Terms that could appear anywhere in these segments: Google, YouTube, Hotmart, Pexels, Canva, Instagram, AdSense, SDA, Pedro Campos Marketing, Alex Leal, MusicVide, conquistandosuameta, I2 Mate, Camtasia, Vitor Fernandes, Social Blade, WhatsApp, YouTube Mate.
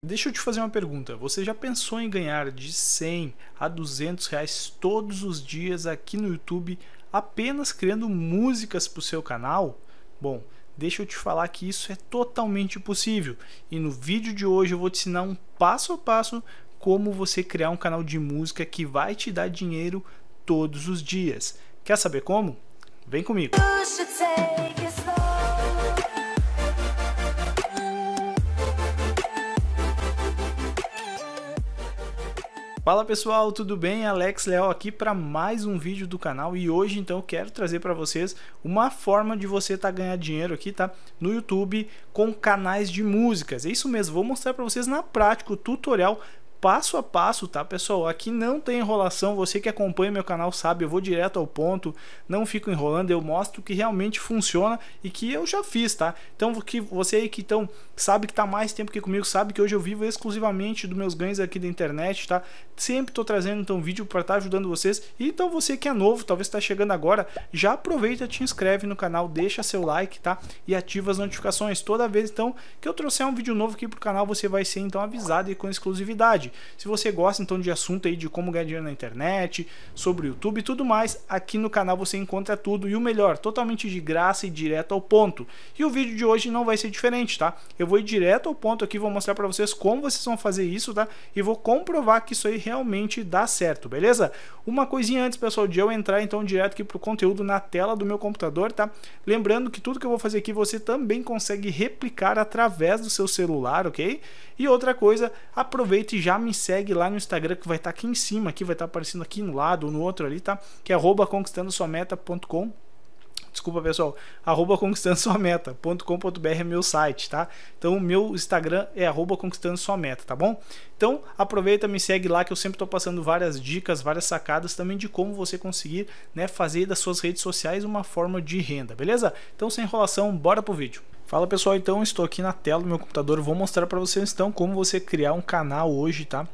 Deixa eu te fazer uma pergunta, você já pensou em ganhar de 100 a 200 reais todos os dias aqui no YouTube apenas criando músicas para o seu canal? Bom, deixa eu te falar que isso é totalmente possível e no vídeo de hoje eu vou te ensinar um passo a passo como você criar um canal de música que vai te dar dinheiro todos os dias. Quer saber como? Vem comigo! Fala pessoal, tudo bem? Alex Leal aqui para mais um vídeo do canal e hoje então eu quero trazer para vocês uma forma de você ganhar dinheiro aqui, tá? No YouTube com canais de músicas. É isso mesmo, vou mostrar para vocês na prática o tutorial passo a passo, tá pessoal? Aqui não tem enrolação, você que acompanha meu canal sabe, eu vou direto ao ponto, não fico enrolando, eu mostro que realmente funciona e que eu já fiz, tá? Então você aí que então, sabe que tá mais tempo que comigo, sabe que hoje eu vivo exclusivamente dos meus ganhos aqui da internet, tá? Sempre tô trazendo então vídeo para estar ajudando vocês, e então você que é novo, talvez tá chegando agora, já aproveita, te inscreve no canal, deixa seu like, tá? E ativa as notificações, toda vez então que eu trouxer um vídeo novo aqui pro canal, você vai ser então avisado e com exclusividade. Se você gosta então de assunto aí de como ganhar dinheiro na internet, sobre o YouTube e tudo mais, aqui no canal você encontra tudo e o melhor, totalmente de graça e direto ao ponto. E o vídeo de hoje não vai ser diferente, tá? Eu vou ir direto ao ponto aqui, vou mostrar pra vocês como vocês vão fazer isso, tá? E vou comprovar que isso aí realmente dá certo, beleza? Uma coisinha antes, pessoal, de eu entrar então direto aqui pro conteúdo na tela do meu computador, tá? Lembrando que tudo que eu vou fazer aqui você também consegue replicar através do seu celular, ok? E outra coisa, aproveita e já me segue lá no Instagram, que vai estar aqui em cima, aqui vai estar aparecendo aqui no lado ou no outro ali, tá? Que é @conquistandosuameta.com. Desculpa, pessoal, @conquistandosuameta.com.br é meu site, tá? Então o meu Instagram é @conquistandosuameta, tá bom? Então aproveita, me segue lá que eu sempre tô passando várias dicas, várias sacadas também de como você conseguir, né, fazer das suas redes sociais uma forma de renda, beleza? Então sem enrolação, bora pro vídeo. Fala pessoal, então estou aqui na tela do meu computador, vou mostrar para vocês então como você criar um canal hoje, tá?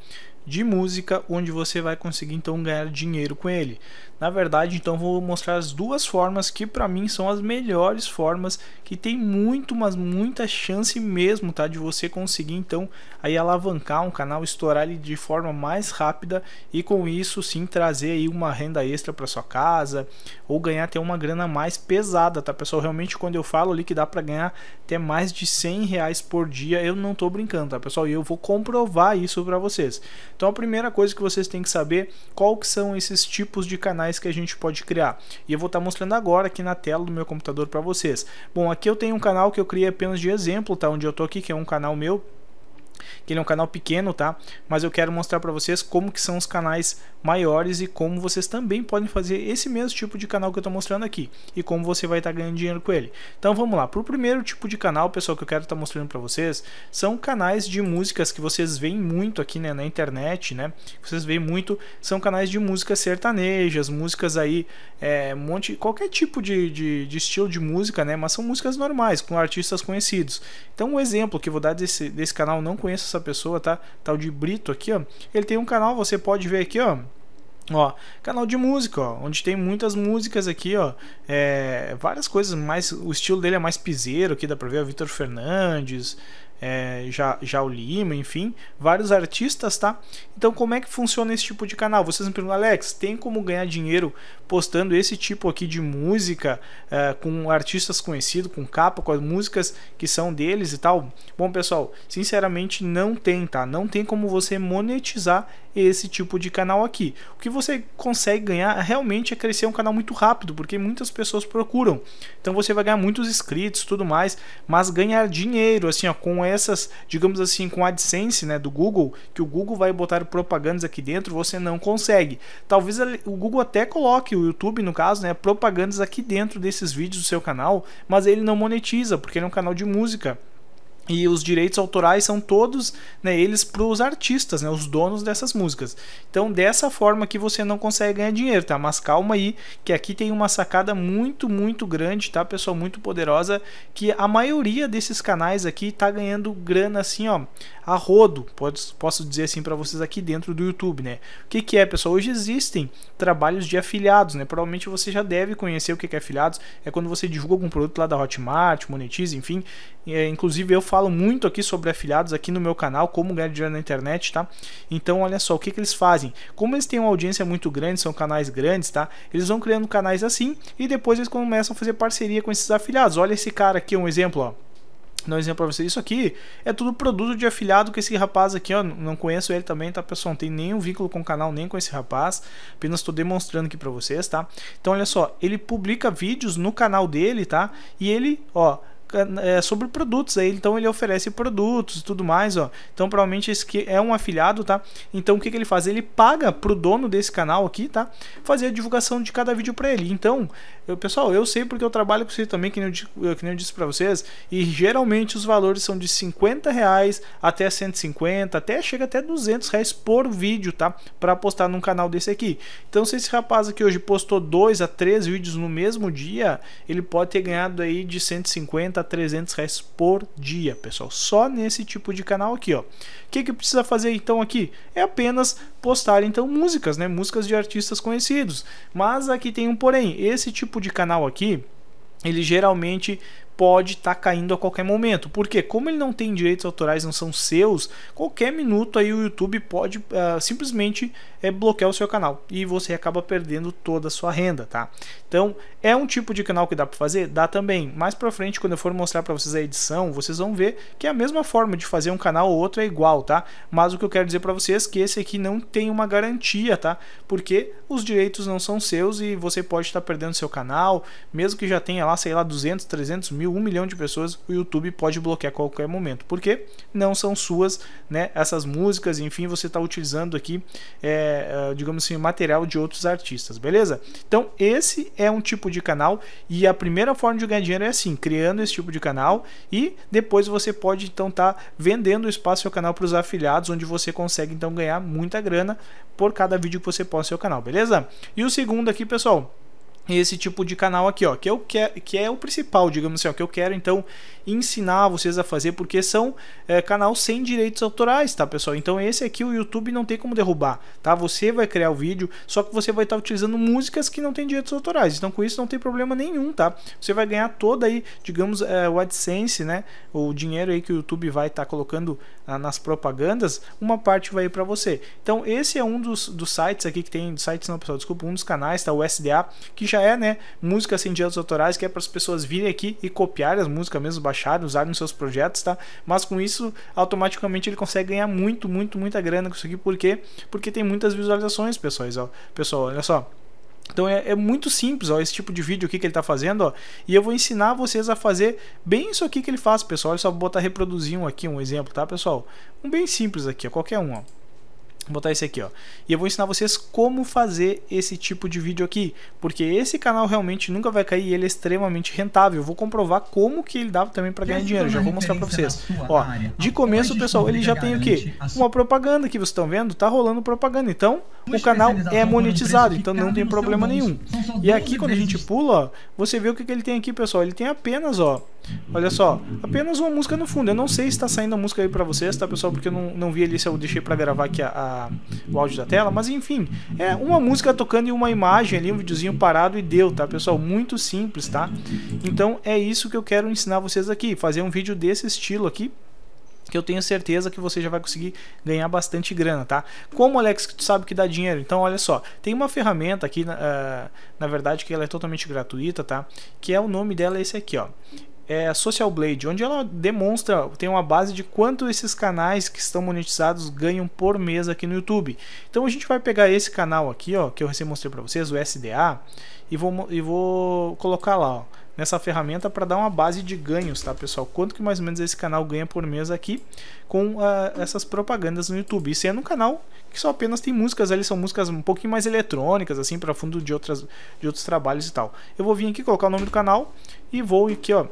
De música, onde você vai conseguir então ganhar dinheiro com ele. Na verdade, então vou mostrar as duas formas que para mim são as melhores formas, que tem muito, mas muita chance mesmo, tá? De você conseguir então aí alavancar um canal, estourar ele de forma mais rápida e com isso sim trazer aí uma renda extra para sua casa ou ganhar até uma grana mais pesada, tá pessoal? Realmente quando eu falo ali que dá para ganhar até mais de 100 reais por dia, eu não tô brincando, tá pessoal? E eu vou comprovar isso para vocês. Então a primeira coisa que vocês têm que saber, qual que são esses tipos de canais que a gente pode criar, e eu vou estar mostrando agora aqui na tela do meu computador para vocês. Bom, aqui eu tenho um canal que eu criei apenas de exemplo, tá? Onde eu tô aqui, que é um canal meu, que ele é um canal pequeno, tá? Mas eu quero mostrar para vocês como que são os canais maiores e como vocês também podem fazer esse mesmo tipo de canal que eu tô mostrando aqui e como você vai estar ganhando dinheiro com ele. Então vamos lá, pro primeiro tipo de canal, pessoal, que eu quero estar mostrando para vocês, são canais de músicas que vocês veem muito aqui, né, na internet, né? Vocês veem muito, são canais de músicas sertanejas, músicas aí, qualquer tipo de estilo de música, né? Mas são músicas normais, com artistas conhecidos. Então um exemplo que eu vou dar desse canal, não conheço essa pessoa, tá? Tal de Brito aqui, ó. Ele tem um canal, você pode ver aqui, ó. Ó, canal de música, ó, onde tem muitas músicas aqui, ó, várias coisas, mas o estilo dele é mais piseiro, aqui dá pra ver o Vitor Fernandes, já o Lima, enfim, vários artistas, tá? Então como é que funciona esse tipo de canal? Vocês me perguntam, Alex, tem como ganhar dinheiro postando esse tipo aqui de música com artistas conhecidos, com capa, com as músicas que são deles e tal? Bom pessoal, sinceramente não tem, tá? Não tem como você monetizar esse tipo de canal aqui. O que você consegue ganhar realmente é crescer um canal muito rápido, porque muitas pessoas procuram. Então você vai ganhar muitos inscritos, tudo mais, mas ganhar dinheiro assim, ó, com essas, digamos assim, com AdSense, né, do Google, que o Google vai botar propagandas aqui dentro, você não consegue. Talvez o Google até coloque, o YouTube no caso, né, propagandas aqui dentro desses vídeos do seu canal, mas ele não monetiza, porque ele é um canal de música. E os direitos autorais são todos, né, eles para os artistas, né, os donos dessas músicas. Então dessa forma que você não consegue ganhar dinheiro, tá? Mas calma aí, que aqui tem uma sacada muito, muito grande, tá, pessoal? Muito poderosa, que a maioria desses canais aqui tá ganhando grana assim, ó, a rodo, posso dizer assim para vocês aqui dentro do YouTube, né? O que que é, pessoal? Hoje existem trabalhos de afiliados, né? Provavelmente você já deve conhecer o que é afiliados, é quando você divulga algum produto lá da Hotmart, monetiza, enfim. Inclusive eu faço falo muito aqui sobre afiliados aqui no meu canal, como ganhar dinheiro na internet, tá? Então olha só, o que eles fazem? Como eles têm uma audiência muito grande, são canais grandes, tá? Eles vão criando canais assim e depois eles começam a fazer parceria com esses afiliados. Olha esse cara aqui, um exemplo, ó. Dá um exemplo para vocês, isso aqui é tudo produto de afiliado que esse rapaz aqui, ó, não conheço ele também, tá pessoal, não tem nenhum vínculo com o canal nem com esse rapaz, apenas estou demonstrando aqui para vocês, tá? Então olha só, ele publica vídeos no canal dele, tá? E ele, ó, sobre produtos aí, então ele oferece produtos e tudo mais, ó. Então provavelmente esse aqui é um afiliado, tá? Então o que ele faz? Ele paga pro dono desse canal aqui, tá? Fazer a divulgação de cada vídeo para ele. Então, pessoal, eu sei porque eu trabalho com vocês também, que nem eu disse para vocês, e geralmente os valores são de 50 reais até 150, até chega até 200 reais por vídeo, tá? Para postar num canal desse aqui. Então se esse rapaz aqui hoje postou 2 a 3 vídeos no mesmo dia, ele pode ter ganhado aí de 150 a 300 reais por dia, pessoal, só nesse tipo de canal aqui, ó. O que que precisa fazer então aqui? É apenas postar então músicas, né? Músicas de artistas conhecidos. Mas aqui tem um porém, esse tipo de canal aqui, ele geralmente pode estar caindo a qualquer momento, porque como ele não tem direitos autorais, não são seus, qualquer minuto aí o YouTube pode simplesmente bloquear o seu canal e você acaba perdendo toda a sua renda, tá? Então é um tipo de canal que dá para fazer? Dá também. Mais para frente, quando eu for mostrar para vocês a edição, vocês vão ver que a mesma forma de fazer um canal ou outro é igual, tá? Mas o que eu quero dizer para vocês é que esse aqui não tem uma garantia, tá? Porque os direitos não são seus e você pode estar perdendo seu canal, mesmo que já tenha lá, sei lá, 200, 300 mil, 1 milhão de pessoas, o YouTube pode bloquear a qualquer momento, porque não são suas, né, essas músicas, enfim, você está utilizando aqui, digamos assim, material de outros artistas, beleza? Então esse é um tipo de canal e a primeira forma de ganhar dinheiro é assim, criando esse tipo de canal, e depois você pode então estar vendendo o espaço do seu canal para os afiliados, onde você consegue então ganhar muita grana por cada vídeo que você posta no seu canal, beleza? E o segundo aqui, pessoal, esse tipo de canal aqui, ó, que é o principal, digamos assim, ó, que eu quero então ensinar vocês a fazer, porque são canal sem direitos autorais, tá, pessoal? Então esse aqui o YouTube não tem como derrubar, tá? Você vai criar o vídeo, só que você vai estar utilizando músicas que não tem direitos autorais, então com isso não tem problema nenhum, tá? Você vai ganhar toda aí, digamos, o AdSense, né? O dinheiro aí que o YouTube vai estar colocando nas propagandas, uma parte vai ir para você. Então esse é um dos sites aqui que tem, sites não, pessoal, desculpa, um dos canais, tá? O SDA, que já é, né, música sem direitos autorais, que é para as pessoas virem aqui e copiarem as músicas mesmo, baixarem, usarem nos seus projetos, tá? Mas com isso, automaticamente ele consegue ganhar muita grana com isso aqui, porque tem muitas visualizações, pessoal, olha só. Então é muito simples, ó, esse tipo de vídeo aqui que ele tá fazendo, ó, e eu vou ensinar vocês a fazer bem isso aqui que ele faz, pessoal. Olha só, vou botar reproduzir um aqui, um exemplo, tá, pessoal? Um bem simples aqui, ó, qualquer um, ó. Vou botar esse aqui, ó, e eu vou ensinar vocês como fazer esse tipo de vídeo aqui, porque esse canal realmente nunca vai cair, ele é extremamente rentável. Eu vou comprovar como que ele dá também para ganhar dinheiro, já vou mostrar para vocês, ó. De começo, pessoal, ele já tem o que? Uma propaganda que vocês estão vendo, tá rolando propaganda, então o canal é monetizado, então não tem problema nenhum. E aqui quando a gente pula, ó, você vê o que ele tem aqui, pessoal, ele tem apenas, ó, olha só, apenas uma música no fundo. Eu não sei se está saindo a música aí para vocês, tá, pessoal, porque eu não vi ali, se eu deixei para gravar aqui o áudio da tela, mas enfim, é uma música tocando e uma imagem ali, um videozinho parado, e deu, tá, pessoal? Muito simples, tá? Então é isso que eu quero ensinar vocês aqui, fazer um vídeo desse estilo aqui, que eu tenho certeza que você já vai conseguir ganhar bastante grana, tá? Como, Alex, que tu sabe que dá dinheiro? Então olha só, tem uma ferramenta aqui, na verdade, que ela é totalmente gratuita, tá? Que é, o nome dela é esse aqui, ó, é Social Blade, onde ela demonstra, tem uma base de quanto esses canais que estão monetizados ganham por mês aqui no YouTube. Então a gente vai pegar esse canal aqui, ó, que eu recém mostrei para vocês, o SDA, e vou colocar lá, ó, nessa ferramenta, para dar uma base de ganhos, tá, pessoal? Quanto que mais ou menos esse canal ganha por mês aqui com essas propagandas no YouTube. Isso é um canal que só apenas tem músicas, ali são músicas um pouquinho mais eletrônicas, assim, para fundo de outros trabalhos e tal. Eu vou vir aqui, colocar o nome do canal e vou aqui, ó,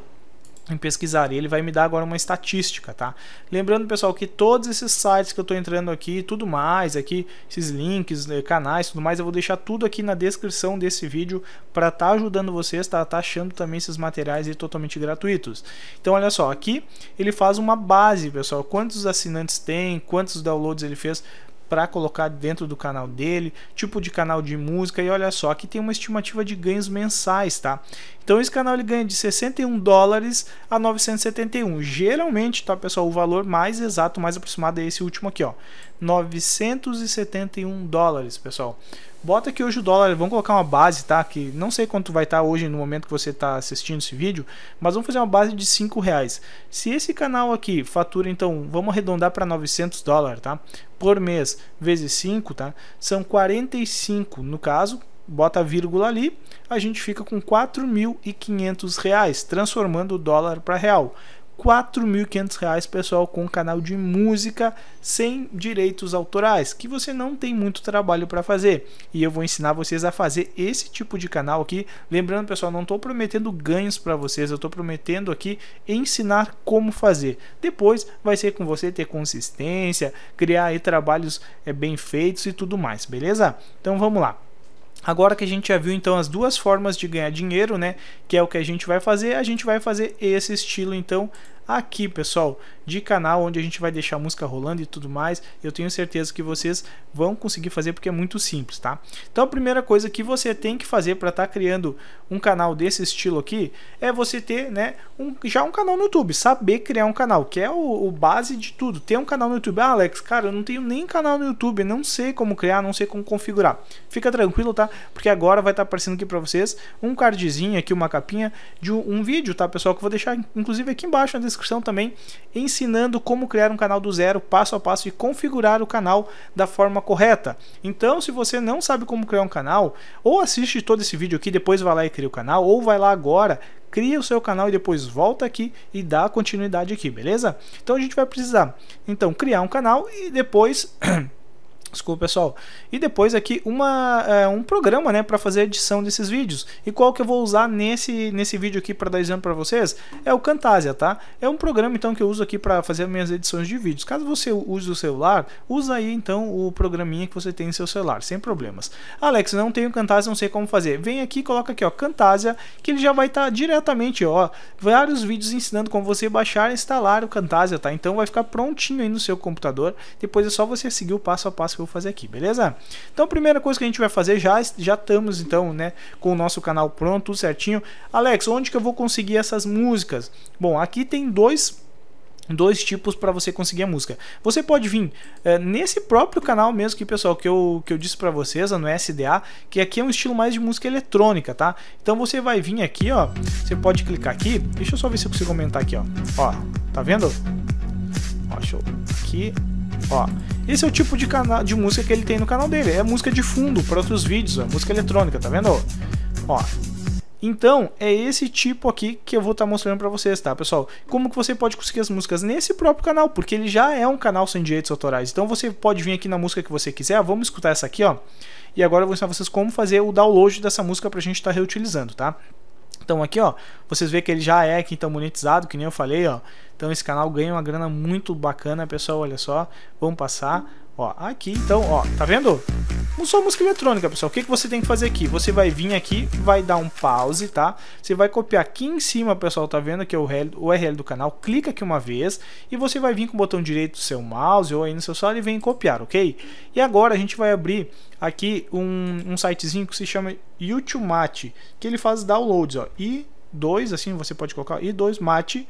em pesquisar, e ele vai me dar agora uma estatística, tá? Lembrando, pessoal, que todos esses sites que eu tô entrando aqui, tudo mais aqui, esses links, canais, tudo mais, eu vou deixar tudo aqui na descrição desse vídeo para estar ajudando vocês, tá achando também esses materiais aí totalmente gratuitos. Então olha só, aqui ele faz uma base, pessoal, quantos assinantes tem, quantos downloads ele fez para colocar dentro do canal dele, tipo de canal de música, e olha só, aqui tem uma estimativa de ganhos mensais, tá? Então esse canal ele ganha de 61 dólares a 971. Geralmente, tá pessoal, o valor mais exato, mais aproximado é esse último aqui, ó, 971 dólares, pessoal. Bota aqui hoje o dólar, vamos colocar uma base, tá? Que não sei quanto vai estar hoje no momento que você está assistindo esse vídeo, mas vamos fazer uma base de R$5. Se esse canal aqui fatura, então, vamos arredondar para 900 dólares, tá? Por mês, vezes 5, tá? São 45, no caso, bota a vírgula ali, a gente fica com R$4.500, transformando o dólar para real. R$4.500, pessoal, com um canal de música sem direitos autorais, que você não tem muito trabalho para fazer. E eu vou ensinar vocês a fazer esse tipo de canal aqui. Lembrando, pessoal, não estou prometendo ganhos para vocês, eu estou prometendo aqui ensinar como fazer. Depois vai ser com você ter consistência, criar aí trabalhos bem feitos e tudo mais, beleza? Então vamos lá. Agora que a gente já viu então as duas formas de ganhar dinheiro, né, que é o que a gente vai fazer esse estilo então aqui, pessoal, de canal, onde a gente vai deixar a música rolando e tudo mais. Eu tenho certeza que vocês vão conseguir fazer porque é muito simples, tá? Então a primeira coisa que você tem que fazer para estar criando um canal desse estilo aqui é você ter, né, já um canal no YouTube, saber criar um canal, que é o base de tudo, ter um canal no YouTube. Ah, Alex, cara, eu não tenho nem canal no YouTube, não sei como criar, não sei como configurar. Fica tranquilo, tá? Porque agora vai estar aparecendo aqui para vocês um cardzinho aqui, uma capinha de um vídeo, tá, pessoal, que eu vou deixar inclusive aqui embaixo na descrição também, ensinando como criar um canal do zero, passo a passo, e configurar o canal da forma correta. Então, se você não sabe como criar um canal, ou assiste todo esse vídeo aqui, depois vai lá e cria o canal, ou vai lá agora, cria o seu canal e depois volta aqui e dá continuidade aqui, beleza? Então a gente vai precisar, então, criar um canal e depois... Desculpa, pessoal. E depois aqui um programa, né, para fazer a edição desses vídeos. E qual que eu vou usar nesse vídeo aqui para dar exemplo para vocês? É o Camtasia, tá? É um programa então que eu uso aqui para fazer minhas edições de vídeos. Caso você use o celular, usa aí então o programinha que você tem em seu celular, sem problemas. Alex, não tenho Camtasia, não sei como fazer. Vem aqui, coloca aqui, ó, Camtasia, que ele já vai estar diretamente, ó, vários vídeos ensinando como você baixar e instalar o Camtasia, tá? Então vai ficar prontinho aí no seu computador. Depois é só você seguir o passo a passo que vou fazer aqui, beleza? Então a primeira coisa que a gente vai fazer, já estamos então, né, com o nosso canal pronto, tudo certinho. Alex, onde que eu vou conseguir essas músicas? Bom, aqui tem dois tipos para você conseguir a música. Você pode vir nesse próprio canal mesmo que, pessoal, que eu disse para vocês, no SDA, que aqui é um estilo mais de música eletrônica, tá? Então você vai vir aqui, ó, você pode clicar aqui, deixa eu só ver se eu consigo aumentar aqui, ó. Ó, tá vendo? Ó, show. Aqui, ó. Esse é o tipo de música que ele tem no canal dele. É música de fundo para outros vídeos, ó, música eletrônica, tá vendo? Ó. Então, é esse tipo aqui que eu vou estar mostrando para vocês, tá, pessoal? Como que você pode conseguir as músicas nesse próprio canal, porque ele já é um canal sem direitos autorais. Então você pode vir aqui na música que você quiser. Vamos escutar essa aqui, ó. E agora eu vou ensinar vocês como fazer o download dessa música pra gente estar reutilizando, tá? Então aqui, ó, vocês veem que ele já é aqui então monetizado, que nem eu falei, ó. Então esse canal ganha uma grana muito bacana, pessoal, olha só. Vamos passar, ó, aqui então, ó, tá vendo? Não só música eletrônica, pessoal. O que você tem que fazer aqui? Você vai vir aqui, vai dar um pause, tá? Você vai copiar aqui em cima, pessoal, tá vendo que é o URL do canal. Clica aqui uma vez e você vai vir com o botão direito do seu mouse ou aí no seu celular e vem copiar, ok? E agora a gente vai abrir aqui um sitezinho que se chama YouTube Mate, que ele faz downloads, ó. I2, assim você pode colocar, I2 Mate.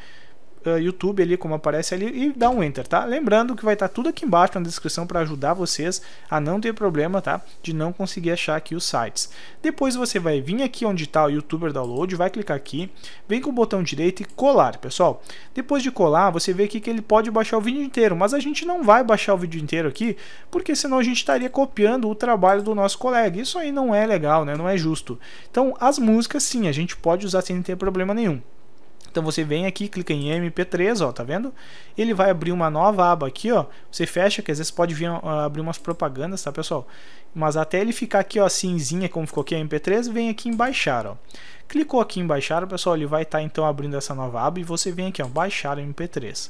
YouTube ali, como aparece ali, e dá um enter, tá? Lembrando que vai estar tudo aqui embaixo na descrição para ajudar vocês a não ter problema, tá? De não conseguir achar aqui os sites. Depois você vai vir aqui onde está o YouTuber Download, vai clicar aqui, vem com o botão direito e colar, pessoal. Depois de colar, você vê aqui que ele pode baixar o vídeo inteiro, mas a gente não vai baixar o vídeo inteiro aqui, porque senão a gente estaria copiando o trabalho do nosso colega. Isso aí não é legal, né? Não é justo. Então, as músicas sim, a gente pode usar sem ter problema nenhum. Então você vem aqui, clica em MP3, ó, tá vendo? Ele vai abrir uma nova aba aqui, ó. Você fecha, que às vezes pode vir abrir umas propagandas, tá, pessoal? Mas até ele ficar aqui, ó, cinzinha, como ficou aqui a MP3, vem aqui em baixar, ó. Clicou aqui em baixar, pessoal, ele vai estar então abrindo essa nova aba e você vem aqui, ó, baixar MP3.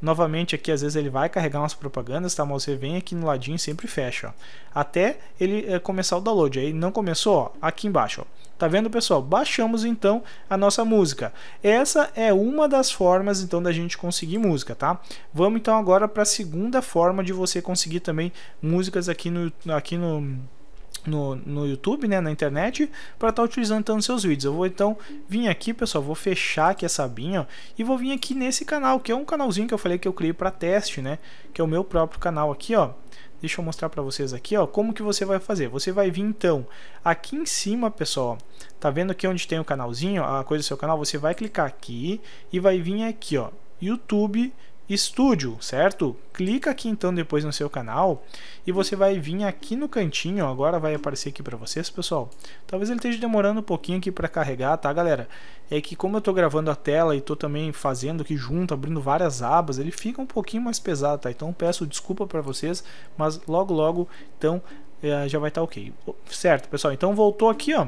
Novamente aqui, às vezes ele vai carregar umas propagandas, tá? Mas você vem aqui no ladinho e sempre fecha, ó, até ele começar o download. Aí não começou, ó, aqui embaixo, ó. Tá vendo, pessoal? Baixamos então a nossa música. Essa é uma das formas então da gente conseguir música, tá? Vamos então agora para a segunda forma de você conseguir também músicas aqui no no YouTube, né, na internet, para estar utilizando então nos seus vídeos. Eu vou então vir aqui, pessoal, vou fechar aqui essa abinha, ó, e vou vir aqui nesse canal, que é um canalzinho que eu falei que eu criei para teste, né, que é o meu próprio canal aqui, ó. Deixa eu mostrar para vocês aqui, ó, como que você vai fazer. Você vai vir então aqui em cima, pessoal, tá vendo aqui onde tem o canalzinho, a coisa do seu canal, você vai clicar aqui e vai vir aqui, ó, YouTube Studio, certo? Clica aqui então depois no seu canal e você vai vir aqui no cantinho, ó, agora vai aparecer aqui para vocês, pessoal. Talvez ele esteja demorando um pouquinho aqui para carregar, tá, galera? É que como eu tô gravando a tela e tô também fazendo aqui junto, abrindo várias abas, ele fica um pouquinho mais pesado, tá? Então peço desculpa para vocês, mas logo logo então já vai estar ok. Certo, pessoal? Então voltou aqui, ó.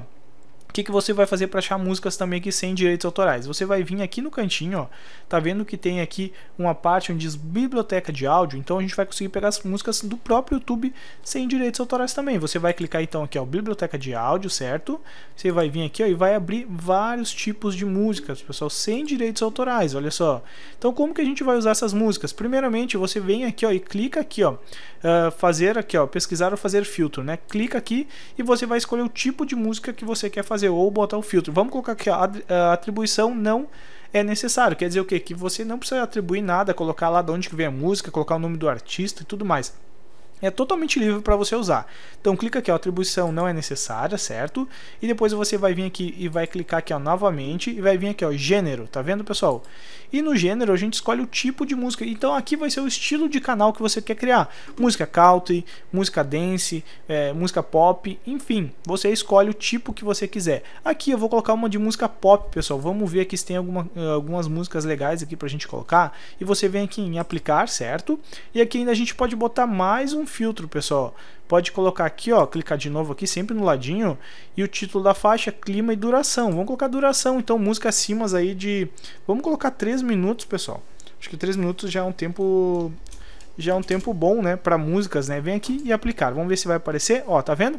O que, que você vai fazer para achar músicas também aqui sem direitos autorais? Você vai vir aqui no cantinho, ó, tá vendo que tem aqui uma parte onde diz biblioteca de áudio, então a gente vai conseguir pegar as músicas do próprio YouTube sem direitos autorais também. Você vai clicar então aqui, ó, biblioteca de áudio, certo? Você vai vir aqui, ó, e vai abrir vários tipos de músicas, pessoal, sem direitos autorais, olha só. Então como que a gente vai usar essas músicas? Primeiramente você vem aqui, ó, e clica aqui, ó, fazer aqui, ó, pesquisar ou fazer filtro, né? Clica aqui e você vai escolher o tipo de música que você quer fazer ou botar o filtro. Vamos colocar aqui, ó, a atribuição não é necessário, quer dizer o quê? Que você não precisa atribuir nada, colocar lá de onde que vem a música, colocar o nome do artista e tudo mais. É totalmente livre para você usar. Então clica aqui, ó, atribuição não é necessária, certo? E depois você vai vir aqui e vai clicar aqui, ó, novamente e vai vir aqui, ó, gênero, tá vendo, pessoal? E no gênero a gente escolhe o tipo de música. Então aqui vai ser o estilo de canal que você quer criar. Música country, música dance, música pop, enfim. Você escolhe o tipo que você quiser. Aqui eu vou colocar uma de música pop, pessoal. Vamos ver aqui se tem algumas músicas legais aqui pra gente colocar. E você vem aqui em aplicar, certo? E aqui ainda a gente pode botar mais um filtro, pessoal. Pode colocar aqui, ó, clicar de novo aqui, sempre no ladinho, e o título da faixa, clima e duração. Vamos colocar duração, então música acima aí de... Vamos colocar 3 minutos, pessoal. Acho que 3 minutos já é um tempo... Já é um tempo bom, né, para músicas, né? Vem aqui e aplicar. Vamos ver se vai aparecer. Ó, tá vendo?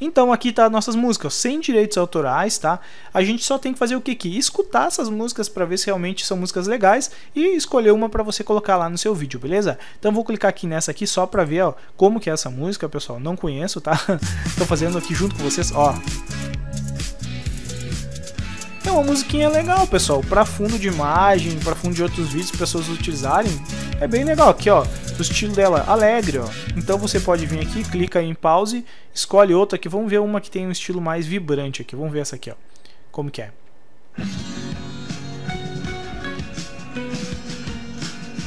Então aqui tá nossas músicas, sem direitos autorais, tá? A gente só tem que fazer o que? Escutar essas músicas para ver se realmente são músicas legais e escolher uma para você colocar lá no seu vídeo, beleza? Então vou clicar aqui nessa aqui só para ver, ó, como que é essa música, pessoal. Não conheço, tá? Tô fazendo aqui junto com vocês, ó. É uma musiquinha legal, pessoal, para fundo de imagem, para fundo de outros vídeos, pessoas utilizarem. É bem legal aqui, ó, o estilo dela, alegre, ó. Então você pode vir aqui, clica em pause, escolhe outra aqui. Vamos ver uma que tem um estilo mais vibrante aqui. Vamos ver essa aqui, ó, como que é.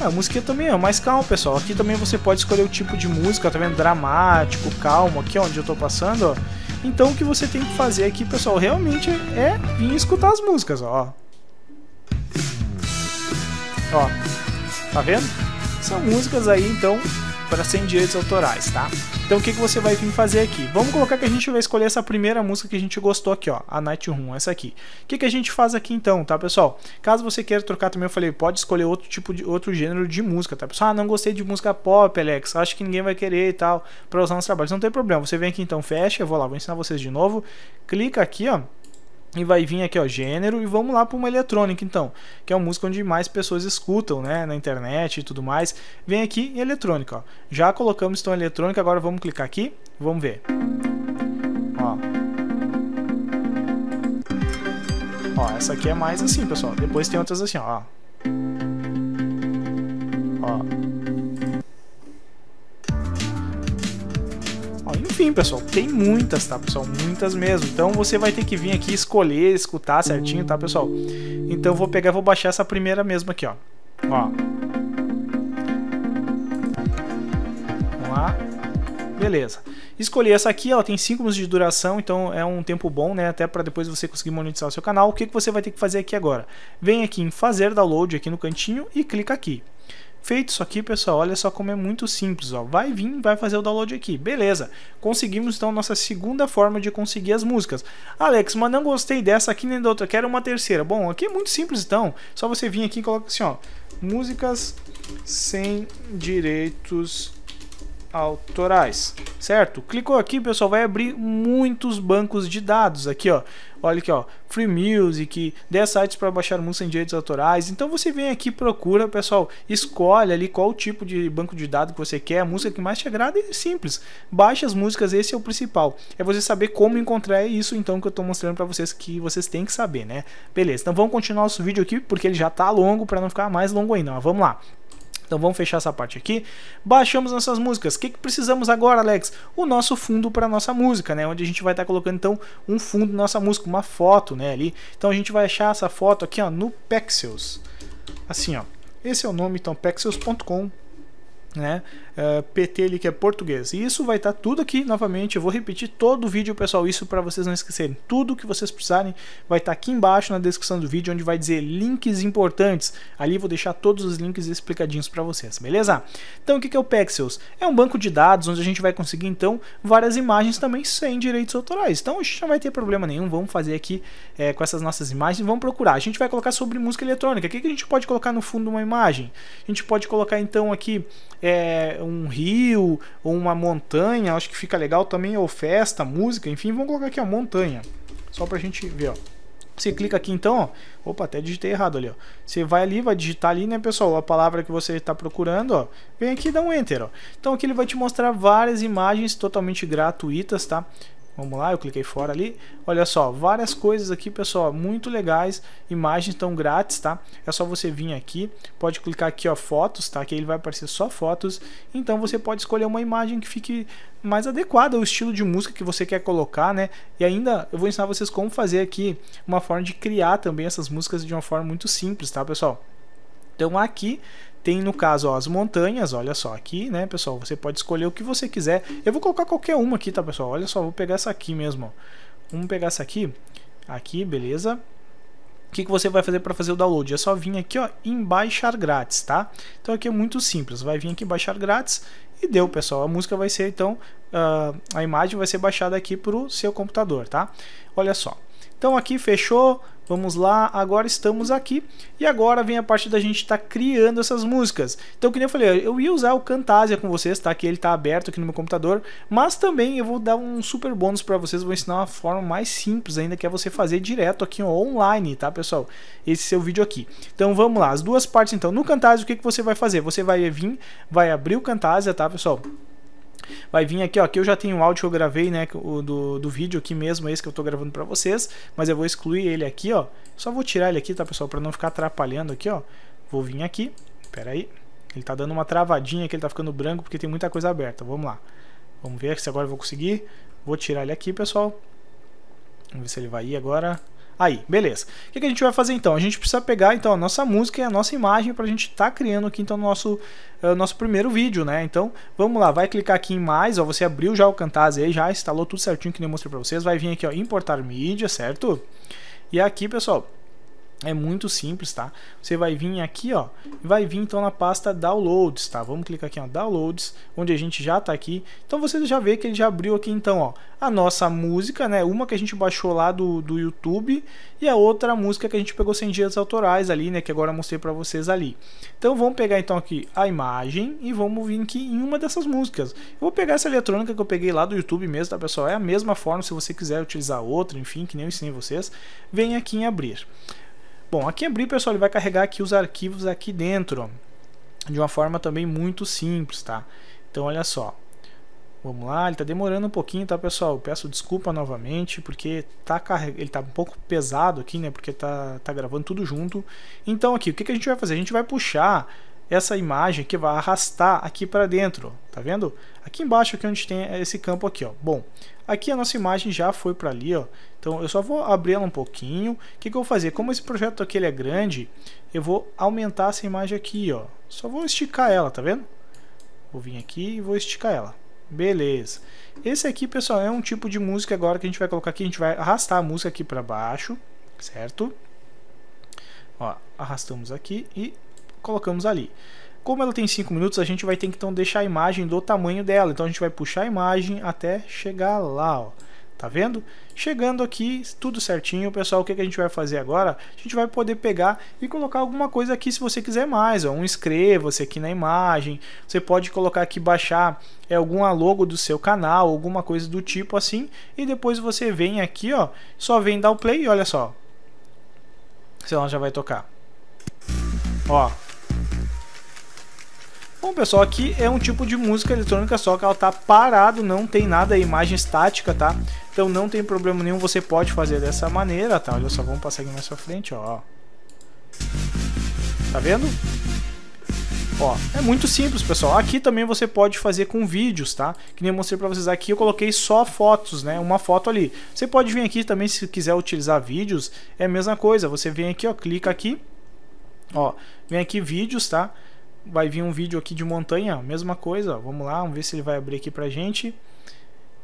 A música também é mais calma, pessoal. Aqui também você pode escolher o tipo de música, tá vendo? Dramático, calmo, aqui onde eu tô passando, ó. Então o que você tem que fazer aqui, pessoal, realmente é vir escutar as músicas, ó. Ó, tá vendo? São músicas aí, então, para sem direitos autorais, tá? Então o que você vai vir fazer aqui? Vamos colocar que a gente vai escolher essa primeira música que a gente gostou aqui, ó, a Night Room, essa aqui. O que a gente faz aqui então, tá, pessoal? Caso você queira trocar também, eu falei, pode escolher outro tipo de outro gênero de música, tá, pessoal? Ah, não gostei de música pop, Alex, acho que ninguém vai querer e tal, para usar nos trabalhos. Não tem problema, você vem aqui então, fecha, eu vou lá, vou ensinar vocês de novo. Clica aqui, ó, e vai vir aqui, ó, gênero, e vamos lá para uma eletrônica então, que é uma música onde mais pessoas escutam, né, na internet e tudo mais. Vem aqui em eletrônica, ó. Já colocamos então eletrônica, agora vamos clicar aqui, vamos ver. Ó, essa aqui é mais assim, pessoal. Depois tem outras assim, ó. Enfim, pessoal, tem muitas, tá, pessoal? Muitas mesmo. Então você vai ter que vir aqui escolher, escutar certinho, tá, pessoal? Então vou pegar, vou baixar essa primeira mesmo aqui, ó. Ó. Vamos lá. Beleza. Escolhi essa aqui, ela tem 5 minutos de duração, então é um tempo bom, né? Até para depois você conseguir monetizar o seu canal. O que você vai ter que fazer aqui agora? Vem aqui em fazer download aqui no cantinho e clica aqui. Feito isso aqui, pessoal, olha só como é muito simples, ó. Vai vir, vai fazer o download aqui, beleza. Conseguimos então nossa segunda forma de conseguir as músicas. Alex, mas não gostei dessa aqui nem da outra, quero uma terceira. Bom, aqui é muito simples então, só você vir aqui e coloca assim, ó, músicas sem direitos autorais, certo? Clicou aqui, pessoal, vai abrir muitos bancos de dados aqui, ó. Olha aqui, ó, Free Music, 10 sites para baixar música sem direitos autorais. Então você vem aqui, procura, pessoal, escolhe ali qual tipo de banco de dados que você quer, a música que mais te agrada, é simples. Baixa as músicas, esse é o principal. É você saber como encontrar isso, então, que eu estou mostrando para vocês, que vocês têm que saber, né? Beleza, então vamos continuar nosso vídeo aqui, porque ele já tá longo, para não ficar mais longo ainda, ó. Vamos lá. Então vamos fechar essa parte aqui. Baixamos nossas músicas. O que precisamos agora, Alex? O nosso fundo para nossa música, né? Onde a gente vai estar colocando então um fundo da nossa música, uma foto, né? Ali. Então a gente vai achar essa foto aqui, ó, no Pexels. Assim, ó. Esse é o nome, então, pexels.com. Né? PT ali, que é português, e isso vai estar tudo aqui novamente. Eu vou repetir todo o vídeo, pessoal, isso para vocês não esquecerem. Tudo que vocês precisarem vai estar aqui embaixo na descrição do vídeo, onde vai dizer links importantes. Ali vou deixar todos os links explicadinhos para vocês, beleza? Então o que é o Pexels? É um banco de dados onde a gente vai conseguir então várias imagens também sem direitos autorais. Então a gente não vai ter problema nenhum. Vamos fazer aqui com essas nossas imagens, vamos procurar. A gente vai colocar sobre música eletrônica. O que a gente pode colocar no fundo de uma imagem? A gente pode colocar então aqui um rio ou uma montanha, acho que fica legal também, ou festa, música, enfim, vamos colocar aqui a montanha, só pra gente ver, ó. Você clica aqui então, ó. Opa, até digitei errado ali, ó. Você vai ali, vai digitar ali, né, pessoal, a palavra que você está procurando, ó. Vem aqui e dá um enter, ó. Então aqui ele vai te mostrar várias imagens totalmente gratuitas, tá? Vamos lá, eu cliquei fora ali. Olha só, várias coisas aqui, pessoal, muito legais. Imagens tão grátis, tá? É só você vir aqui, pode clicar aqui, ó, fotos, tá? Que ele vai aparecer só fotos. Então você pode escolher uma imagem que fique mais adequada ao estilo de música que você quer colocar, né? E ainda eu vou ensinar vocês como fazer aqui uma forma de criar também essas músicas de uma forma muito simples, tá, pessoal? Então aqui tem, no caso, ó, as montanhas, olha só aqui, né, pessoal? Você pode escolher o que você quiser. Eu vou colocar qualquer uma aqui, tá, pessoal? Olha só, vou pegar essa aqui mesmo, ó. Vamos pegar essa aqui. Aqui, beleza. O que você vai fazer para fazer o download? É só vir aqui, ó, em baixar grátis, tá? Então aqui é muito simples. Vai vir aqui em baixar grátis e deu, pessoal. A música vai ser, então, a imagem vai ser baixada aqui para o seu computador, tá? Olha só. Então aqui fechou, vamos lá, agora estamos aqui e agora vem a parte da gente estar criando essas músicas. Então, como eu falei, eu ia usar o Camtasia com vocês, tá? Que ele está aberto aqui no meu computador, mas também eu vou dar um super bônus para vocês, vou ensinar uma forma mais simples ainda, que é você fazer direto aqui online, tá, pessoal? Esse seu vídeo aqui. Então vamos lá, as duas partes então. No Camtasia, o que você vai fazer? Você vai vir, vai abrir o Camtasia, tá, pessoal? Vai vir aqui, ó, que eu já tenho o áudio que eu gravei, né, do vídeo aqui mesmo, esse que eu tô gravando pra vocês, mas eu vou excluir ele aqui, ó, só vou tirar ele aqui, tá, pessoal, pra não ficar atrapalhando aqui, ó, vou vir aqui, pera aí, ele tá dando uma travadinha, que ele tá ficando branco, porque tem muita coisa aberta, vamos lá, vamos ver se agora eu vou conseguir, vou tirar ele aqui, pessoal, vamos ver se ele vai ir agora. Aí, beleza. O que a gente vai fazer então? A gente precisa pegar então a nossa música e a nossa imagem para a gente estar criando aqui então o nosso primeiro vídeo, né? Então vamos lá, vai clicar aqui em mais, ó, você abriu já o Camtasia, já instalou tudo certinho que eu mostrei para vocês, vai vir aqui, ó, importar mídia, certo? E aqui, pessoal, é muito simples, tá? Você vai vir aqui, ó, vai vir então na pasta Downloads, tá? Vamos clicar aqui, ó, Downloads, onde a gente já tá aqui. Então você já vê que ele já abriu aqui então, ó, a nossa música, né? Uma que a gente baixou lá do YouTube e a outra música que a gente pegou sem direitos autorais ali, né? Que agora eu mostrei pra vocês ali. Então vamos pegar então aqui a imagem e vamos vir aqui em uma dessas músicas. Eu vou pegar essa eletrônica que eu peguei lá do YouTube mesmo, tá, pessoal? É a mesma forma, se você quiser utilizar outra, enfim, que nem eu ensinei vocês. Vem aqui em abrir. Bom, aqui em abrir, pessoal, ele vai carregar aqui os arquivos aqui dentro, ó, de uma forma também muito simples, tá? Então, olha só, vamos lá, ele tá demorando um pouquinho, tá, pessoal? Eu peço desculpa novamente, porque ele tá um pouco pesado aqui, né? Porque tá gravando tudo junto. Então, aqui, o que a gente vai fazer? A gente vai puxar essa imagem que vai arrastar aqui para dentro, ó, tá vendo? Aqui embaixo, aqui onde tem esse campo aqui, ó. Bom, aqui a nossa imagem já foi para ali, ó. Então eu só vou abrir ela um pouquinho. O que eu vou fazer? Como esse projeto aqui ele é grande, eu vou aumentar essa imagem aqui, ó. Só vou esticar ela, tá vendo? Vou vir aqui e vou esticar ela. Beleza. Esse aqui, pessoal, é um tipo de música agora que a gente vai colocar aqui. A gente vai arrastar a música aqui para baixo, certo? Ó, arrastamos aqui e colocamos ali. Como ela tem 5 minutos, a gente vai ter que então deixar a imagem do tamanho dela. Então a gente vai puxar a imagem até chegar lá, ó. Tá vendo? Chegando aqui, tudo certinho, pessoal, o que a gente vai fazer agora? A gente vai poder pegar e colocar alguma coisa aqui se você quiser mais, ó, um inscreva-se aqui na imagem, você pode colocar aqui, baixar alguma logo do seu canal, alguma coisa do tipo assim, e depois você vem aqui, ó, só vem dar o play e olha só. Senão já vai tocar. Ó. Bom, pessoal, aqui é um tipo de música eletrônica só que ela tá parado, não tem nada, é imagem estática, tá? Então não tem problema nenhum, você pode fazer dessa maneira, tá? Olha só, vamos passar aqui mais pra frente, ó. Tá vendo? Ó, é muito simples, pessoal. Aqui também você pode fazer com vídeos, tá? Que nem eu mostrei pra vocês aqui, eu coloquei só fotos, né? Uma foto ali. Você pode vir aqui também se quiser utilizar vídeos, é a mesma coisa. Você vem aqui, ó, clica aqui, ó, vem aqui vídeos, tá? Vai vir um vídeo aqui de montanha, mesma coisa, ó. Vamos lá, vamos ver se ele vai abrir aqui pra gente.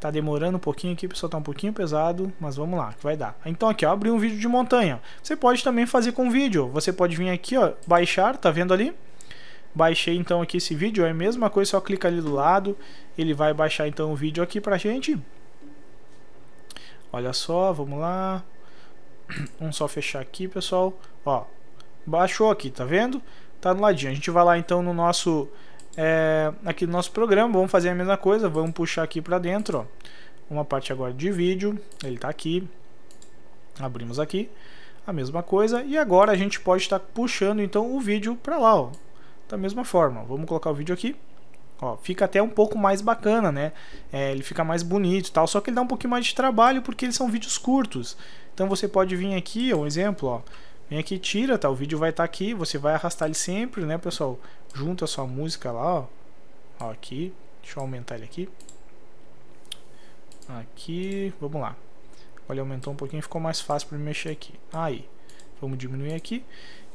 Tá demorando um pouquinho aqui, pessoal, tá um pouquinho pesado, mas vamos lá, que vai dar. Então aqui, ó, abri um vídeo de montanha. Você pode também fazer com vídeo, você pode vir aqui, ó, baixar, tá vendo ali? Baixei então aqui esse vídeo, é a mesma coisa, só clica ali do lado, ele vai baixar então o vídeo aqui pra gente. Olha só, vamos lá. Vamos só fechar aqui, pessoal, ó. Baixou aqui, tá vendo? Tá do ladinho. A gente vai lá então no nosso aqui no nosso programa, vamos fazer a mesma coisa, vamos puxar aqui para dentro, ó. Uma parte agora de vídeo, ele tá aqui. Abrimos aqui, a mesma coisa, e agora a gente pode estar puxando então o vídeo para lá, ó. Da mesma forma. Vamos colocar o vídeo aqui. Ó, fica até um pouco mais bacana, né? Ele fica mais bonito e tal, só que ele dá um pouquinho mais de trabalho porque eles são vídeos curtos. Então você pode vir aqui, ó, um exemplo, ó. Vem aqui, tira, tá? O vídeo vai estar aqui, você vai arrastar ele sempre, né, pessoal? Junta a sua música lá, ó. Ó, aqui. Deixa eu aumentar ele aqui. Aqui, vamos lá. Olha, aumentou um pouquinho, ficou mais fácil para mexer aqui. Aí. Vamos diminuir aqui.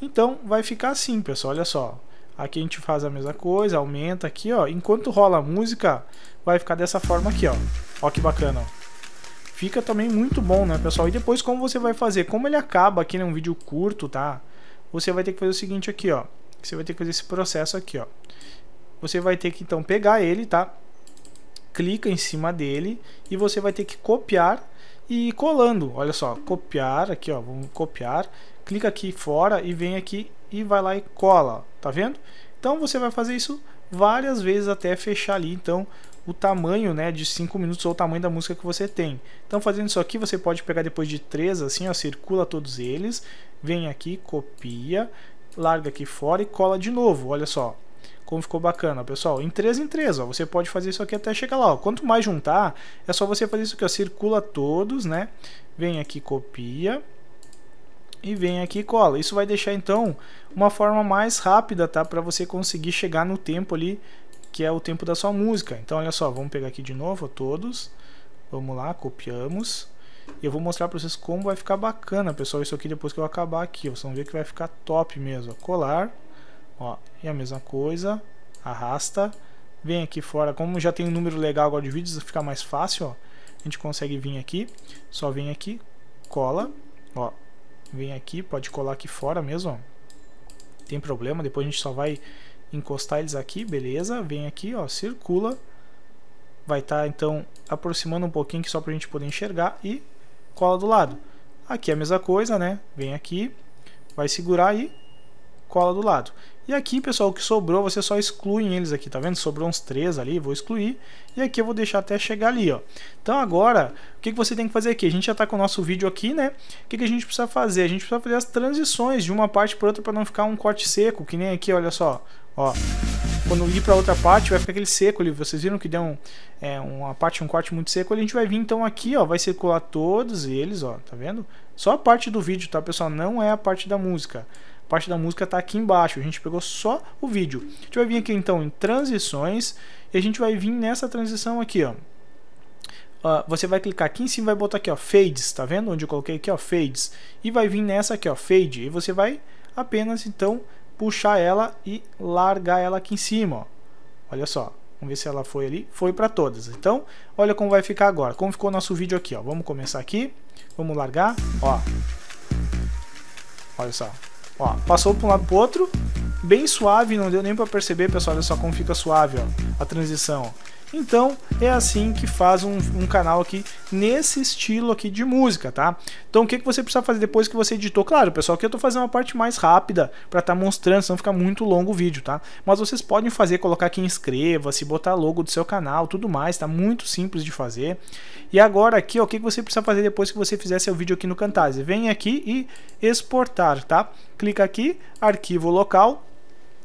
Então, vai ficar assim, pessoal, olha só. Aqui a gente faz a mesma coisa, aumenta aqui, ó. Enquanto rola a música, vai ficar dessa forma aqui, ó. Ó que bacana, ó. Fica também muito bom, né, pessoal? E depois como você vai fazer? Como ele acaba aqui num vídeo curto, tá? Você vai ter que fazer o seguinte aqui, ó. Você vai ter que fazer esse processo aqui, ó. Você vai ter que, então, pegar ele, tá? Clica em cima dele e você vai ter que copiar e ir colando. Olha só, copiar aqui, ó. Vamos copiar. Clica aqui fora e vem aqui e vai lá e cola, ó. Tá vendo? Então você vai fazer isso várias vezes até fechar ali, então, o tamanho, né, de 5 minutos ou o tamanho da música que você tem. Então fazendo isso aqui, você pode pegar depois de 3 assim, ó, circula todos eles, vem aqui, copia, larga aqui fora e cola de novo. Olha só como ficou bacana, pessoal. Em 3 em 3, ó, você pode fazer isso aqui até chegar lá, ó. Quanto mais juntar, é só você fazer isso aqui, ó, circula todos, né? Vem aqui, copia e vem aqui e cola. Isso vai deixar então uma forma mais rápida, tá, para você conseguir chegar no tempo ali que é o tempo da sua música. Então olha só, vamos pegar aqui de novo todos, vamos lá, copiamos, e eu vou mostrar para vocês como vai ficar bacana, pessoal, isso aqui depois que eu acabar aqui, vocês vão ver que vai ficar top mesmo, colar, ó, e a mesma coisa, arrasta, vem aqui fora, como já tem um número legal agora de vídeos, fica mais fácil, ó, a gente consegue vir aqui, só vem aqui, cola, ó, vem aqui, pode colar aqui fora mesmo, ó. Tem problema, depois a gente só vai encostar eles aqui, beleza, vem aqui, ó, circula, vai estar então aproximando um pouquinho aqui só pra gente poder enxergar e cola do lado, aqui é a mesma coisa, né, vem aqui, vai segurar e cola do lado, e aqui, pessoal, o que sobrou você só exclui eles aqui, tá vendo, sobrou uns 3 ali, vou excluir, e aqui eu vou deixar até chegar ali, ó. Então agora, o que você tem que fazer aqui, a gente já tá com o nosso vídeo aqui, né, o que a gente precisa fazer? A gente precisa fazer as transições de uma parte para outra para não ficar um corte seco, que nem aqui, olha só, ó, quando ir para outra parte vai ficar aquele seco ali, vocês viram que deu uma parte, um corte muito seco ali, a gente vai vir então aqui, ó, vai circular todos eles, ó, tá vendo? Só a parte do vídeo, tá, pessoal, não é a parte da música, a parte da música tá aqui embaixo, a gente pegou só o vídeo, a gente vai vir aqui então em transições, e a gente vai vir nessa transição aqui, ó, você vai clicar aqui em cima e vai botar aqui, ó, fades, tá vendo? Onde eu coloquei aqui, ó, fades, e vai vir nessa aqui, ó, fade, e você vai apenas então puxar ela e largar ela aqui em cima, ó. Olha só, vamos ver se ela foi ali, foi para todas. Então olha como vai ficar agora, como ficou o nosso vídeo aqui, ó. Vamos começar aqui, vamos largar, ó, olha só, ó, passou para um lado para o outro, bem suave, não deu nem para perceber, pessoal, olha só como fica suave, ó, a transição. Então é assim que faz um canal aqui nesse estilo aqui de música, tá? Então o que você precisa fazer depois que você editou? Claro, pessoal, que eu tô fazendo uma parte mais rápida para estar mostrando, senão fica muito longo o vídeo, tá? Mas vocês podem fazer, colocar aqui inscreva-se, botar logo do seu canal, tudo mais, tá? Muito simples de fazer. E agora aqui, ó, o que você precisa fazer depois que você fizer seu vídeo aqui no Camtasia? Vem aqui e exportar, tá? Clica aqui, arquivo local.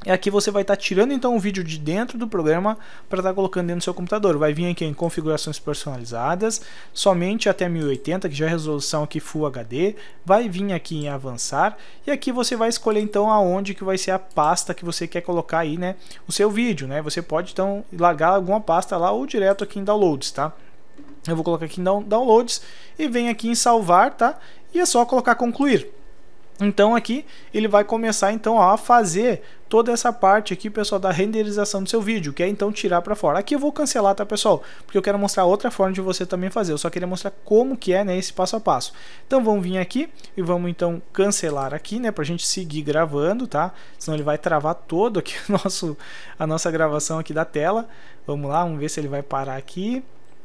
E aqui você vai estar tirando então o vídeo de dentro do programa para estar colocando dentro do seu computador. Vai vir aqui em configurações personalizadas, somente até 1080, que já é resolução aqui Full HD. Vai vir aqui em avançar e aqui você vai escolher então aonde que vai ser a pasta que você quer colocar aí, né, o seu vídeo, né? Você pode então largar alguma pasta lá ou direto aqui em downloads, tá? Eu vou colocar aqui em downloads e vem aqui em salvar, tá? E é só colocar concluir. Então aqui ele vai começar então a fazer toda essa parte aqui, pessoal, da renderização do seu vídeo, que é então tirar para fora. Aqui eu vou cancelar, tá, pessoal? Porque eu quero mostrar outra forma de você também fazer. Eu só queria mostrar como que é, né, esse passo a passo. Então vamos vir aqui e vamos então cancelar aqui, né, pra gente seguir gravando, tá? Senão ele vai travar todo aqui a nossa gravação aqui da tela. Vamos lá, vamos ver se ele vai parar aqui.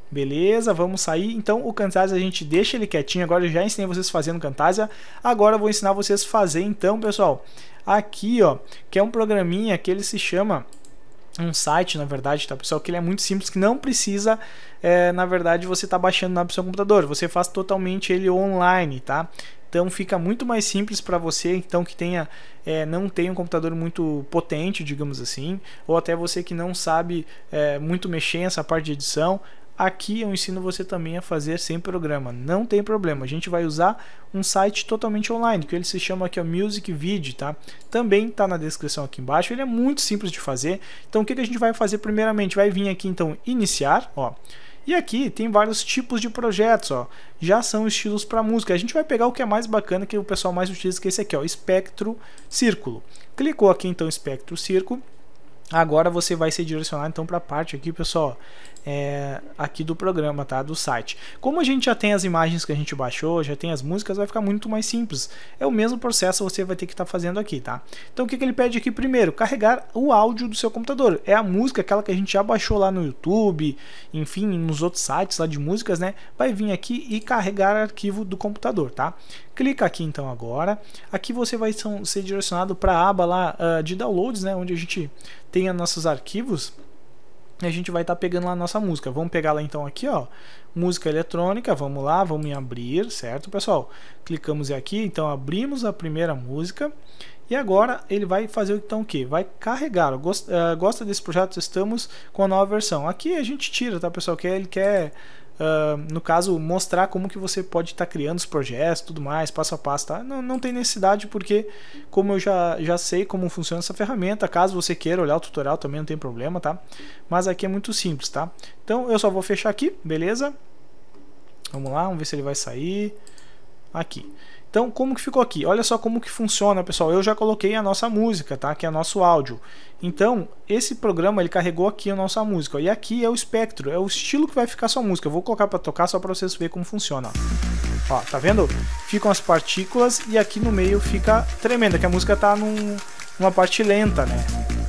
Beleza, vamos sair. Então o Camtasia a gente deixa ele quietinho. Agora eu já ensinei vocês fazendo Camtasia. Agora eu vou ensinar vocês a fazer então, pessoal, aqui, ó, que é um programinha que ele se chama, um site, na verdade, tá, pessoal, que ele é muito simples, que não precisa, na verdade, você tá baixando na seu computador. Você faz totalmente ele online, tá? Então fica muito mais simples para você então que tenha, não tem um computador muito potente, digamos assim, ou até você que não sabe muito mexer nessa parte de edição. Aqui eu ensino você também a fazer sem programa, não tem problema. A gente vai usar um site totalmente online, que ele se chama aqui, ó, MusicVide, tá? Também tá na descrição aqui embaixo, ele é muito simples de fazer. Então o que a gente vai fazer primeiramente? Vai vir aqui então iniciar, ó. E aqui tem vários tipos de projetos, ó. Já são estilos para música. A gente vai pegar o que é mais bacana, que o pessoal mais utiliza, que é esse aqui, ó, espectro círculo. Clicou aqui então espectro círculo. Agora você vai se direcionar então para a parte aqui, pessoal, aqui do programa, tá? Do site. Como a gente já tem as imagens que a gente baixou, já tem as músicas, vai ficar muito mais simples. É o mesmo processo que você vai ter que estar fazendo aqui, tá? Então o que ele pede aqui primeiro? Carregar o áudio do seu computador. É a música, aquela que a gente já baixou lá no YouTube, enfim, nos outros sites lá de músicas, né? Vai vir aqui e carregar arquivo do computador, tá? Clica aqui então agora. Aqui você vai ser direcionado para a aba lá de downloads, né? Onde a gente tem nossos arquivos e a gente vai estar pegando lá a nossa música. Vamos pegar lá então aqui, ó, música eletrônica. Vamos lá, vamos em abrir, certo, pessoal? Clicamos aqui, então abrimos a primeira música. E agora ele vai fazer então o que? Vai carregar. Gosta desse projeto? Estamos com a nova versão. Aqui a gente tira, tá, pessoal? Que ele quer, no caso, mostrar como que você pode estar criando os projetos, tudo mais, passo a passo, tá? Não tem necessidade, porque como eu já sei como funciona essa ferramenta, caso você queira olhar o tutorial também não tem problema, tá? Mas aqui é muito simples, tá? Então eu só vou fechar aqui, beleza? Vamos lá, vamos ver se ele vai sair aqui. Então como que ficou aqui? Olha só como que funciona, pessoal. Eu já coloquei a nossa música, tá? Que é nosso áudio. Então esse programa ele carregou aqui a nossa música, ó. E aqui é o espectro, é o estilo que vai ficar a sua música. Eu vou colocar para tocar só para vocês verem como funciona, ó. Ó, tá vendo? Ficam as partículas e aqui no meio fica tremenda, que a música tá numa parte lenta, né?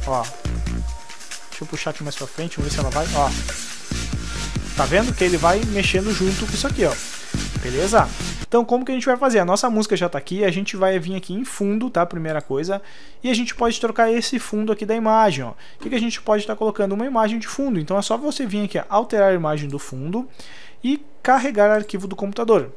Ó, deixa eu puxar aqui mais para frente, vamos ver se ela vai. Ó, tá vendo que ele vai mexendo junto com isso aqui, ó. Beleza? Então como que a gente vai fazer? A nossa música já está aqui, a gente vai vir aqui em fundo, tá? Primeira coisa. E a gente pode trocar esse fundo aqui da imagem, ó. O que a gente pode estar colocando? Uma imagem de fundo. Então é só você vir aqui, ó, alterar a imagem do fundo e carregar o arquivo do computador.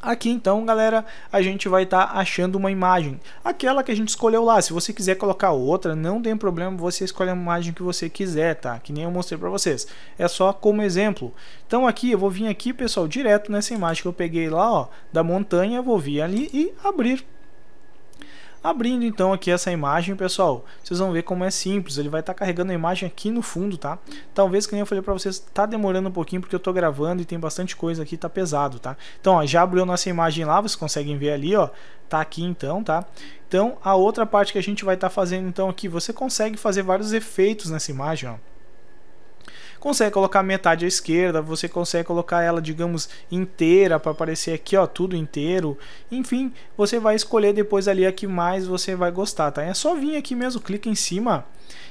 Aqui então, galera, a gente vai estar achando uma imagem, aquela que a gente escolheu lá. Se você quiser colocar outra, não tem problema, você escolhe a imagem que você quiser, tá? Que nem eu mostrei para vocês, é só como exemplo. Então aqui, eu vou vir aqui, pessoal, direto nessa imagem que eu peguei lá, ó, da montanha. Vou vir ali e abrir. Abrindo então aqui essa imagem, pessoal, vocês vão ver como é simples. Ele vai estar carregando a imagem aqui no fundo, tá? Talvez, que nem eu falei pra vocês, tá demorando um pouquinho porque eu tô gravando e tem bastante coisa aqui, tá pesado, tá? Então, ó, já abriu nossa imagem lá, vocês conseguem ver ali, ó, tá aqui então, tá? Então, a outra parte que a gente vai estar fazendo então aqui, você consegue fazer vários efeitos nessa imagem, ó. Consegue colocar metade à esquerda, você consegue colocar ela, digamos, inteira para aparecer aqui, ó, tudo inteiro. Enfim, você vai escolher depois ali a que mais você vai gostar, tá? É só vir aqui mesmo, clica em cima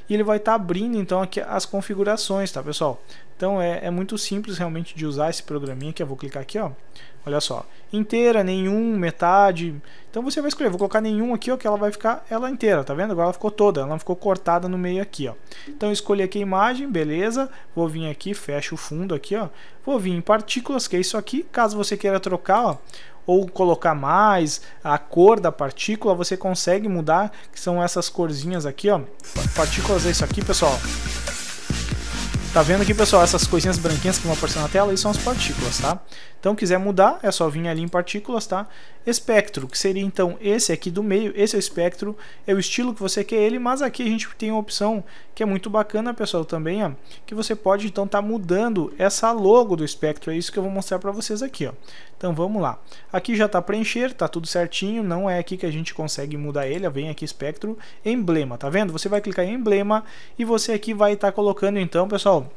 e ele vai estar abrindo então aqui as configurações, tá, pessoal? Então é muito simples realmente de usar esse programinha aqui. Eu vou clicar aqui, ó, olha só, inteira, nenhum, metade. Então você vai escolher, vou colocar nenhum aqui, ó, que ela vai ficar ela inteira, tá vendo? Agora ela ficou toda, ela não ficou cortada no meio aqui, ó. Então eu escolhi aqui a imagem, beleza, vou vir aqui, fecho o fundo aqui, ó, vou vir em partículas, que é isso aqui, caso você queira trocar, ó, ou colocar mais a cor da partícula, você consegue mudar, que são essas corzinhas aqui, ó. Partículas é isso aqui, pessoal. Tá vendo aqui, pessoal, essas coisinhas branquinhas que vão aparecendo na tela, aí são as partículas, tá? Então, quiser mudar, é só vir ali em partículas, tá? Espectro, que seria então esse aqui do meio, esse é o espectro, é o estilo que você quer ele, mas aqui a gente tem uma opção que é muito bacana, pessoal, também, ó, que você pode então tá mudando essa logo do espectro, é isso que eu vou mostrar para vocês aqui, ó. Então, vamos lá. Aqui já tá preencher, tá tudo certinho, não é aqui que a gente consegue mudar ele, ó, vem aqui espectro, emblema, tá vendo? Você vai clicar em emblema e você aqui vai estar colocando então, pessoal,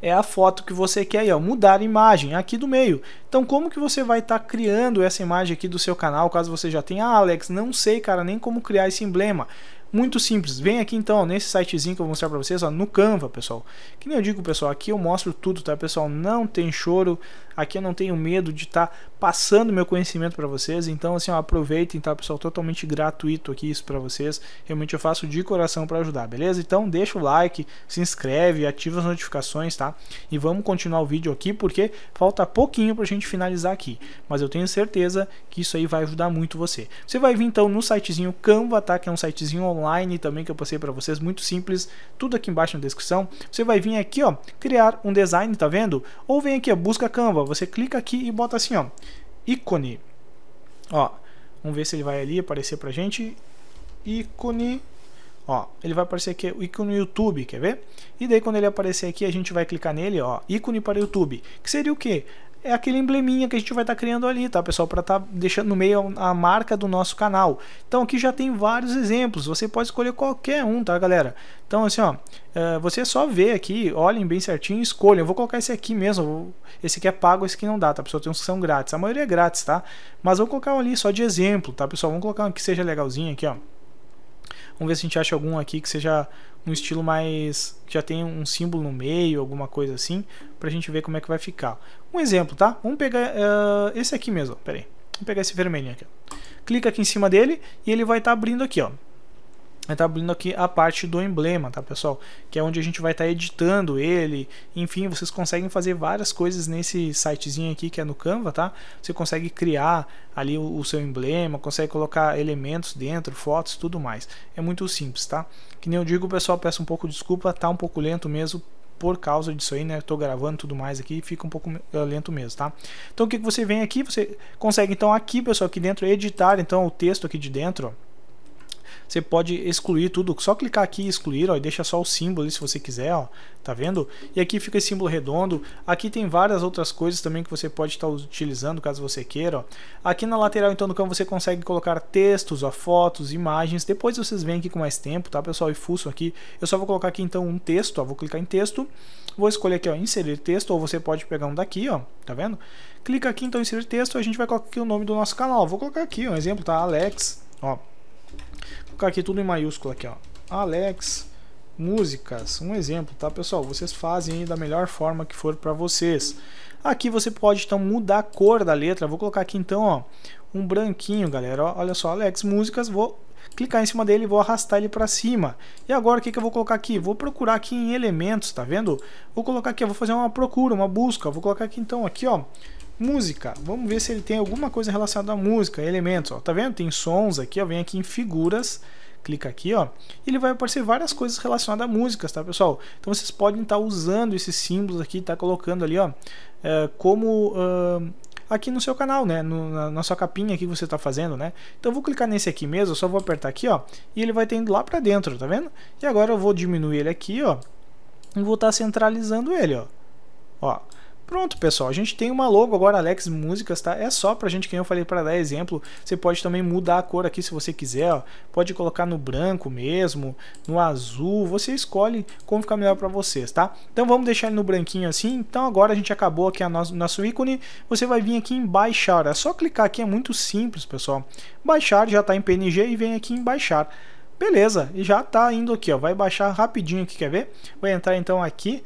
é a foto que você quer aí, ó, mudar a imagem aqui do meio. Então como que você vai estar criando essa imagem aqui do seu canal, caso você já tenha? Ah, Alex, não sei, cara, nem como criar esse emblema. Muito simples, vem aqui então, ó, nesse sitezinho que eu vou mostrar pra vocês, ó, no Canva, pessoal. Que nem eu digo, pessoal, aqui eu mostro tudo, tá, pessoal? Não tem choro, aqui eu não tenho medo de estar passando meu conhecimento pra vocês. Então assim, ó, aproveitem, tá, pessoal? Totalmente gratuito aqui isso pra vocês. Realmente eu faço de coração pra ajudar, beleza? Então deixa o like, se inscreve, ativa as notificações, tá? E vamos continuar o vídeo aqui, porque falta pouquinho pra gente finalizar aqui. Mas eu tenho certeza que isso aí vai ajudar muito você. Você vai vir então no sitezinho Canva, tá? Que é um sitezinho online também que eu passei para vocês, muito simples, tudo aqui embaixo na descrição. Você vai vir aqui, ó, criar um design, tá vendo? Ou vem aqui, ó, busca Canva, você clica aqui e bota assim, ó, ícone, ó, vamos ver se ele vai ali aparecer pra gente, ícone, ó, ele vai aparecer aqui, o ícone YouTube, quer ver? E daí quando ele aparecer aqui, a gente vai clicar nele, ó, ícone para YouTube, que seria o quê? É aquele embleminha que a gente vai estar criando ali, tá, pessoal? Para estar deixando no meio a marca do nosso canal. Então aqui já tem vários exemplos, você pode escolher qualquer um, tá, galera? Então assim, ó, você só vê aqui, olhem bem certinho e escolhem. Eu vou colocar esse aqui mesmo, esse aqui é pago, esse aqui não dá, tá, pessoal? Tem uns que são grátis, a maioria é grátis, tá? Mas eu vou colocar um ali só de exemplo, tá, pessoal? Vamos colocar um que seja legalzinho aqui, ó. Vamos ver se a gente acha algum aqui que seja um estilo mais, que já tem um símbolo no meio, alguma coisa assim, pra gente ver como é que vai ficar. Um exemplo, tá? Vamos pegar esse aqui mesmo, ó. Pera aí. Vamos pegar esse vermelhinho aqui, ó. Clica aqui em cima dele e ele vai estar abrindo aqui, ó. Vai estar abrindo aqui a parte do emblema, tá, pessoal? Que é onde a gente vai estar editando ele. Enfim, vocês conseguem fazer várias coisas nesse sitezinho aqui, que é no Canva, tá? Você consegue criar ali o seu emblema, consegue colocar elementos dentro, fotos, tudo mais. É muito simples, tá? Que nem eu digo, pessoal, peço um pouco de desculpa, tá um pouco lento mesmo por causa disso aí, né? Eu tô gravando tudo mais aqui e fica um pouco lento mesmo, tá? Então o que você vem aqui, você consegue então aqui, pessoal, aqui dentro, editar então o texto aqui de dentro, ó. Você pode excluir tudo, só clicar aqui e excluir, ó, e deixa só o símbolo ali se você quiser, ó, tá vendo? E aqui fica esse símbolo redondo, aqui tem várias outras coisas também que você pode estar utilizando caso você queira, ó. Aqui na lateral então do campo você consegue colocar textos, ó, fotos, imagens, depois vocês vêm aqui com mais tempo, tá, pessoal, e fuçam aqui, eu só vou colocar aqui então um texto, ó, vou clicar em texto, vou escolher aqui, ó, inserir texto, ou você pode pegar um daqui, ó, tá vendo? Clica aqui então em inserir texto, a gente vai colocar aqui o nome do nosso canal, ó, vou colocar aqui, ó, um exemplo, tá, Alex, ó. Colocar aqui tudo em maiúsculo aqui, ó, Alex Músicas, um exemplo, tá, pessoal? Vocês fazem aí da melhor forma que for para vocês. Aqui você pode então mudar a cor da letra, vou colocar aqui então, ó, um branquinho, galera, ó, olha só, Alex Músicas, vou clicar em cima dele e vou arrastar ele para cima. E agora o que que eu vou colocar aqui? Vou procurar aqui em elementos, tá vendo? Vou colocar aqui, eu vou fazer uma procura, uma busca, vou colocar aqui então, aqui, ó, música, vamos ver se ele tem alguma coisa relacionada à música, elementos, ó, tá vendo? Tem sons aqui, ó, vem aqui em figuras, clica aqui, ó, e ele vai aparecer várias coisas relacionadas a músicas, tá, pessoal? Então vocês podem estar usando esses símbolos aqui, tá colocando ali, ó, como aqui no seu canal, né, na sua capinha aqui que você tá fazendo, né? Então eu vou clicar nesse aqui mesmo, eu só vou apertar aqui, ó, e ele vai ter indo lá pra dentro, tá vendo? E agora eu vou diminuir ele aqui, ó, e vou estar centralizando ele, ó, ó. Pronto, pessoal, a gente tem uma logo agora, Alex Músicas, tá? É só pra gente, que eu falei, pra dar exemplo. Você pode também mudar a cor aqui se você quiser, ó. Pode colocar no branco mesmo, no azul, você escolhe como ficar melhor pra vocês, tá? Então vamos deixar ele no branquinho assim. Então agora a gente acabou aqui o nosso ícone. Você vai vir aqui em baixar, é só clicar aqui, é muito simples, pessoal. Baixar já tá em PNG e vem aqui em baixar. Beleza, e já tá indo aqui, ó, vai baixar rapidinho aqui, quer ver? Vai entrar então aqui,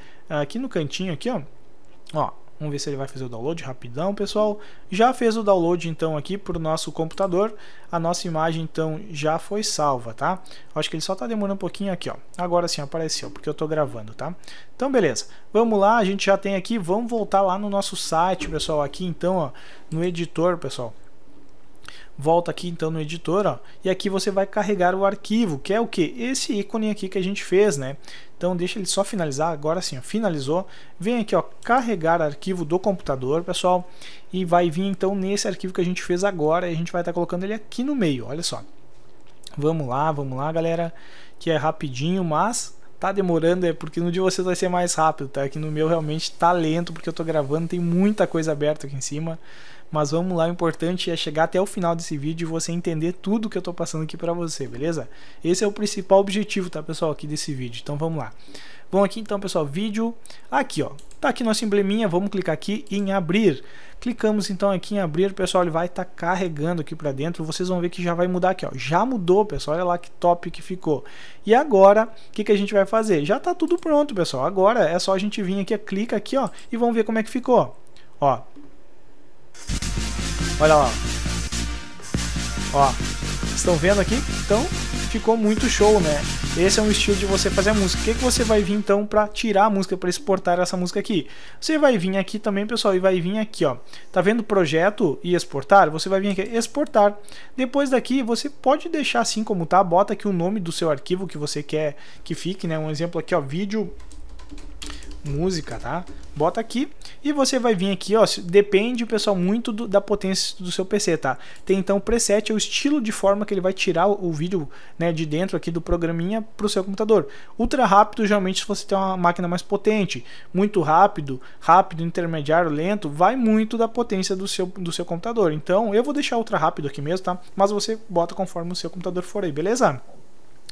no cantinho aqui, ó. Vamos ver se ele vai fazer o download rapidão, pessoal. Já fez o download então aqui pro nosso computador. A nossa imagem então já foi salva, tá? Acho que ele só tá demorando um pouquinho aqui, ó. Agora sim apareceu, porque eu tô gravando, tá? Então beleza, vamos lá, a gente já tem aqui, vamos voltar lá no nosso site, pessoal, aqui então, ó, no editor, pessoal. Volta aqui então no editor, ó, e aqui você vai carregar o arquivo, que é o que? Esse ícone aqui que a gente fez, né? Então deixa ele só finalizar, agora sim, ó, finalizou. Vem aqui, ó, carregar arquivo do computador, pessoal, e vai vir então nesse arquivo que a gente fez agora, e a gente vai estar colocando ele aqui no meio, olha só. Vamos lá, galera, que é rapidinho, mas tá demorando, é porque no de vocês vai ser mais rápido, tá? Aqui no meu realmente tá lento, porque eu tô gravando, tem muita coisa aberta aqui em cima. Mas vamos lá, o importante é chegar até o final desse vídeo e você entender tudo que eu tô passando aqui pra você, beleza? Esse é o principal objetivo, tá, pessoal, aqui desse vídeo. Então vamos lá. Bom, aqui então, pessoal, vídeo, aqui, ó, tá aqui nosso embleminha, vamos clicar aqui em abrir. Clicamos então aqui em abrir, pessoal, ele vai estar carregando aqui pra dentro, vocês vão ver que já vai mudar aqui, ó, já mudou, pessoal, olha lá que top que ficou. E agora, o que que a gente vai fazer? Já tá tudo pronto, pessoal, agora é só a gente vir aqui, clica aqui, ó, e vamos ver como é que ficou, ó. Olha lá, ó, estão vendo aqui? Então ficou muito show, né? Esse é um estilo de você fazer a música. O que que você vai vir então para tirar a música, para exportar essa música aqui? Você vai vir aqui também, pessoal, e vai vir aqui, ó. Tá vendo projeto e exportar? Você vai vir aqui exportar. Depois daqui você pode deixar assim como tá, bota aqui o nome do seu arquivo que você quer que fique, né? Um exemplo aqui, ó, vídeo música, tá? Bota aqui e você vai vir aqui, ó, depende, pessoal, muito da potência do seu PC, tá? Tem então o preset, é o estilo de forma que ele vai tirar o vídeo, né, de dentro aqui do programinha para o seu computador. Ultra rápido, geralmente se você tem uma máquina mais potente. Muito rápido, rápido, intermediário, lento, vai muito da potência do seu computador. Então eu vou deixar ultra rápido aqui mesmo, tá? Mas você bota conforme o seu computador for aí, beleza?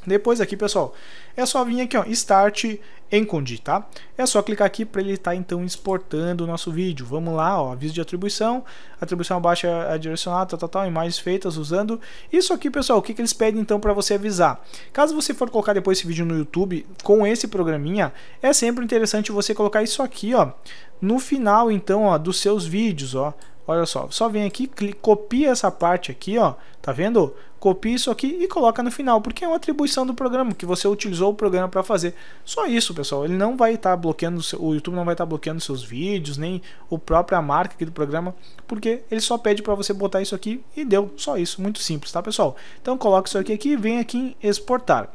Depois aqui, pessoal, é só vir aqui, ó, Start Encode, tá? É só clicar aqui para ele estar então exportando o nosso vídeo. Vamos lá, ó, aviso de atribuição, atribuição abaixo é direcionada, tal, imagens feitas usando. Isso aqui, pessoal, o que que eles pedem então para você avisar? Caso você for colocar depois esse vídeo no YouTube com esse programinha, é sempre interessante você colocar isso aqui, ó, no final então, ó, dos seus vídeos, ó. Olha só, só vem aqui, copia essa parte aqui, ó, tá vendo? Copia isso aqui e coloca no final, porque é uma atribuição do programa, que você utilizou o programa para fazer. Só isso, pessoal, ele não vai estar bloqueando, o YouTube não vai estar bloqueando seus vídeos, nem a própria marca aqui do programa, porque ele só pede para você botar isso aqui e deu, só isso, muito simples, tá, pessoal? Então coloca isso aqui, vem aqui em exportar.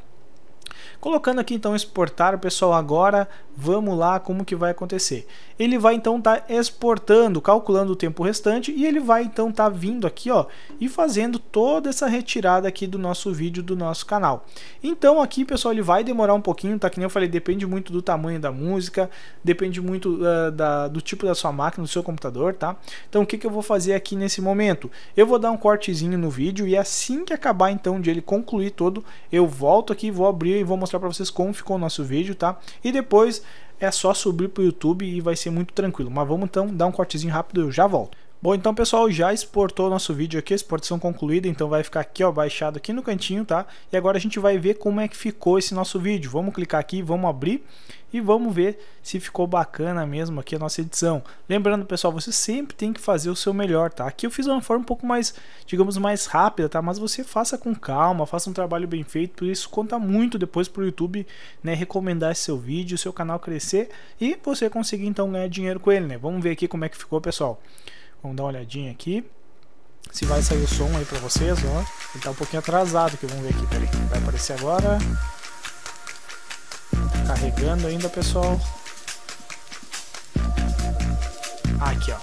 Colocando aqui então exportar, pessoal, agora vamos lá como que vai acontecer. Ele vai então estar exportando, calculando o tempo restante, e ele vai então estar vindo aqui, ó, e fazendo toda essa retirada aqui do nosso vídeo, do nosso canal. Então aqui, pessoal, ele vai demorar um pouquinho, tá? Que nem eu falei, depende muito do tamanho da música, depende muito do tipo da sua máquina, do seu computador, tá? Então o que que eu vou fazer aqui nesse momento? Eu vou dar um cortezinho no vídeo, e assim que acabar então de ele concluir todo, eu volto aqui, vou abrir e vou mostrar para vocês como ficou o nosso vídeo, tá? E depois é só subir para o YouTube e vai ser muito tranquilo. Mas vamos então dar um cortezinho rápido, eu já volto. Bom, então, pessoal, já exportou o nosso vídeo aqui, exportação concluída, então vai ficar aqui, ó, baixado aqui no cantinho, tá? E agora a gente vai ver como é que ficou esse nosso vídeo. Vamos clicar aqui, vamos abrir e vamos ver se ficou bacana mesmo aqui a nossa edição. Lembrando, pessoal, você sempre tem que fazer o seu melhor, tá? Aqui eu fiz uma forma um pouco mais, digamos, mais rápida, tá? Mas você faça com calma, faça um trabalho bem feito, por isso conta muito depois pro YouTube, né, recomendar esse seu vídeo, o seu canal crescer e você conseguir, então, ganhar dinheiro com ele, né? Vamos ver aqui como é que ficou, pessoal. Vamos dar uma olhadinha aqui, se vai sair o som aí pra vocês, ó, ele tá um pouquinho atrasado, que vamos ver aqui, peraí, vai aparecer agora, carregando ainda, pessoal, aqui, ó,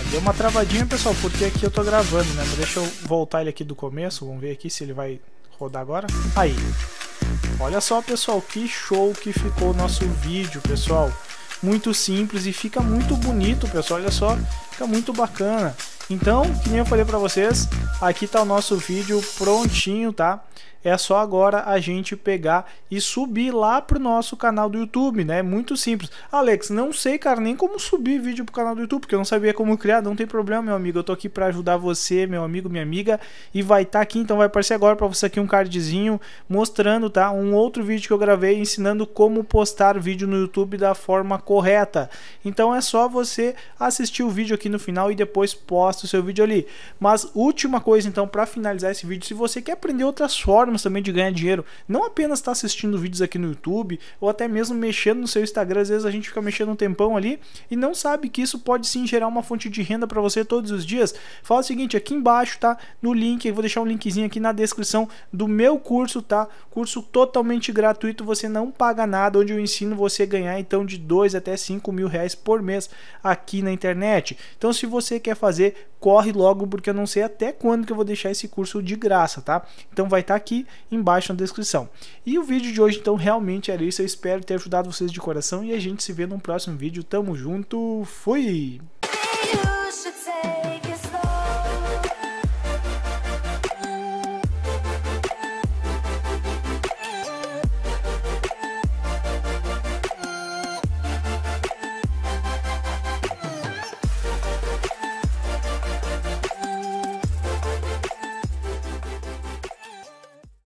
aí deu uma travadinha, pessoal, porque aqui eu tô gravando, né, mas deixa eu voltar ele aqui do começo, vamos ver aqui se ele vai rodar agora, aí, olha só, pessoal, que show que ficou o nosso vídeo, pessoal. Muito simples e fica muito bonito, pessoal, olha só, fica muito bacana. Então, que nem eu falei para vocês, aqui tá o nosso vídeo prontinho, tá? É só agora a gente pegar e subir lá pro nosso canal do YouTube, né? Muito simples. Alex, não sei, cara, nem como subir vídeo pro canal do YouTube, porque eu não sabia como criar. Não tem problema, meu amigo, eu tô aqui para ajudar você, meu amigo, minha amiga, e vai estar aqui, então vai aparecer agora para você aqui um cardzinho mostrando, tá? Um outro vídeo que eu gravei ensinando como postar vídeo no YouTube da forma correta. Então é só você assistir o vídeo aqui no final e depois posta o seu vídeo ali. Mas última coisa, então, para finalizar esse vídeo, se você quer aprender outras formas também de ganhar dinheiro, não apenas estar assistindo vídeos aqui no YouTube, ou até mesmo mexendo no seu Instagram, às vezes a gente fica mexendo um tempão ali e não sabe que isso pode sim gerar uma fonte de renda para você todos os dias, fala o seguinte, aqui embaixo, tá? No link, eu vou deixar um linkzinho aqui na descrição do meu curso, tá? Curso totalmente gratuito, você não paga nada, onde eu ensino você a ganhar então de 2 até 5 mil reais por mês aqui na internet. Então se você quer fazer, corre logo, porque eu não sei até quando que eu vou deixar esse curso de graça, tá? Então vai estar aqui embaixo na descrição. E o vídeo de hoje então realmente era isso, eu espero ter ajudado vocês de coração e a gente se vê num próximo vídeo. Tamo junto, fui!